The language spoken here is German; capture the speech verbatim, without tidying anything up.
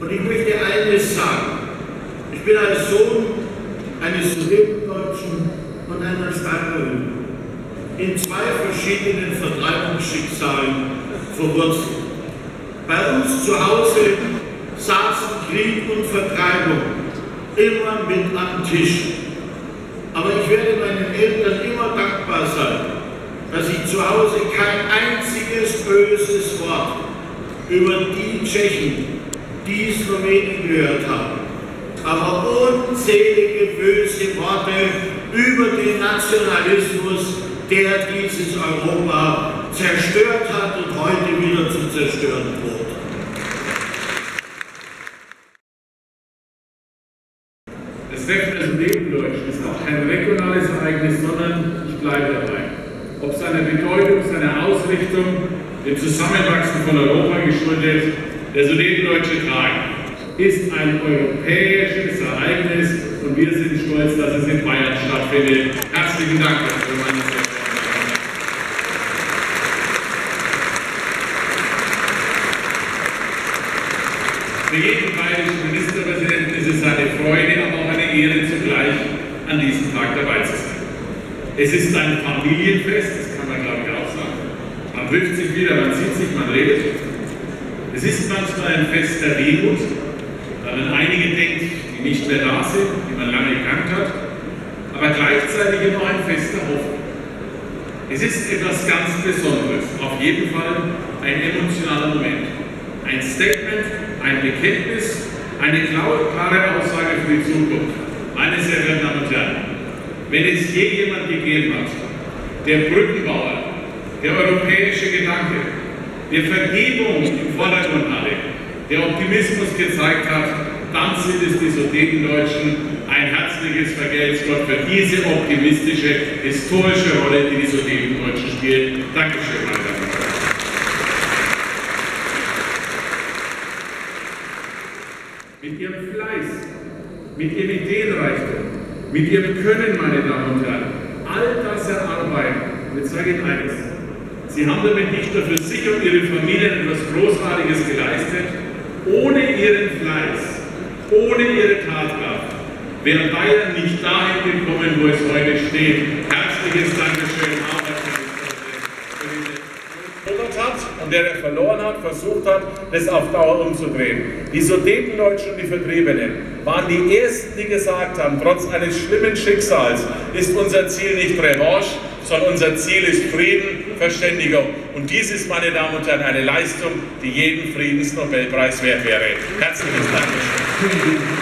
Und ich möchte eines sagen. Ich bin ein Sohn eines Sudetendeutschen und einer Steirerin, in zwei verschiedenen Vertreibungsschicksalen verwurzelt. Bei uns zu Hause saßen Krieg und Vertreibung immer mit am Tisch. Aber ich werde meinen Eltern immer dankbar sein, dass ich zu Hause kein einziges böses Wort über die Tschechen, die Slowenen gehört haben, aber unzählige böse Worte über den Nationalismus, der dieses Europa zerstört hat und heute wieder zu zerstören droht. Das Recht der Sudetendeutschen ist auch kein regionales Ereignis, sondern ich bleibe dabei. Ob seiner Bedeutung, seiner Ausrichtung, dem Zusammenwachsen von Europa geschuldet, der Sudetendeutsche Tag ist ein europäisches Ereignis und wir sind stolz, dass es in Bayern stattfindet. Herzlichen Dank für meine Zeit. Für jeden bayerischen Ministerpräsidenten ist es eine Freude, aber auch eine Ehre zugleich, an diesem Tag dabei zu sein. Es ist ein Familienfest, das kann man glaube ich auch sagen. Man trifft sich wieder, man sieht sich, man redet. Es ist manchmal ein Fest der Wehmut, weil man einige denkt, die nicht mehr da sind, die man lange gekannt hat, aber gleichzeitig immer ein Fest der Hoffnung. Es ist etwas ganz Besonderes, auf jeden Fall ein emotionaler Moment. Ein Statement, ein Bekenntnis, eine klare Aussage für die Zukunft. Meine sehr verehrten Damen und Herren, wenn es je jemand gegeben hat, der Brückenbauer, der europäische Gedanke, der Vergebung im Vordergrund alle, der Optimismus gezeigt hat, dann sind es die Sudetendeutschen. Ein herzliches Vergelt's Gott für diese optimistische, historische Rolle, die die Sudetendeutschen spielen. Dankeschön, meine Damen und Herren. Mit ihrem Fleiß, mit ihrem Ideenreichtum, mit ihrem Können, meine Damen und Herren, all das erarbeiten, jetzt sage ich eines. Sie haben damit nicht nur für sich und ihre Familien etwas Großartiges geleistet. Ohne ihren Fleiß, ohne ihre Tatkraft wäre Bayern nicht dahin gekommen, wo es heute steht. Herzliches Dankeschön. Und der er verloren hat, versucht hat, das auf Dauer umzudrehen. Die Sudetendeutschen und die Vertriebenen waren die Ersten, die gesagt haben, trotz eines schlimmen Schicksals ist unser Ziel nicht Revanche, sondern unser Ziel ist Frieden, Verständigung. Und dies ist, meine Damen und Herren, eine Leistung, die jedem Friedensnobelpreis wert wäre. Herzlichen Dank.